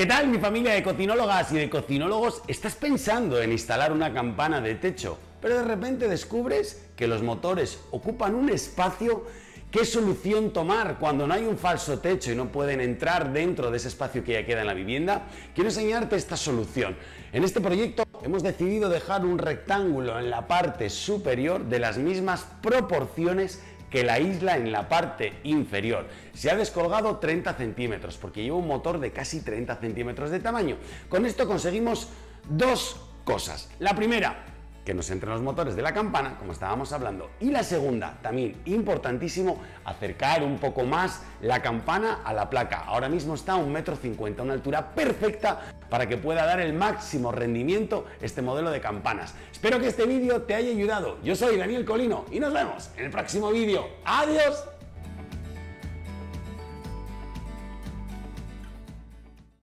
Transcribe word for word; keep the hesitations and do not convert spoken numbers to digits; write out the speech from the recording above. ¿Qué tal, mi familia de cocinólogas y de cocinólogos? ¿Estás pensando en instalar una campana de techo, pero de repente descubres que los motores ocupan un espacio? ¿Qué solución tomar cuando no hay un falso techo y no pueden entrar dentro de ese espacio que ya queda en la vivienda? Quiero enseñarte esta solución. En este proyecto hemos decidido dejar un rectángulo en la parte superior de las mismas proporciones que la isla en la parte inferior. Se ha descolgado treinta centímetros porque lleva un motor de casi treinta centímetros de tamaño. Con esto conseguimos dos cosas. La primera, que nos entren los motores de la campana, como estábamos hablando. Y la segunda, también importantísimo, acercar un poco más la campana a la placa. Ahora mismo está a un metro cincuenta, una altura perfecta para que pueda dar el máximo rendimiento este modelo de campanas. Espero que este vídeo te haya ayudado. Yo soy Daniel Colino y nos vemos en el próximo vídeo. ¡Adiós!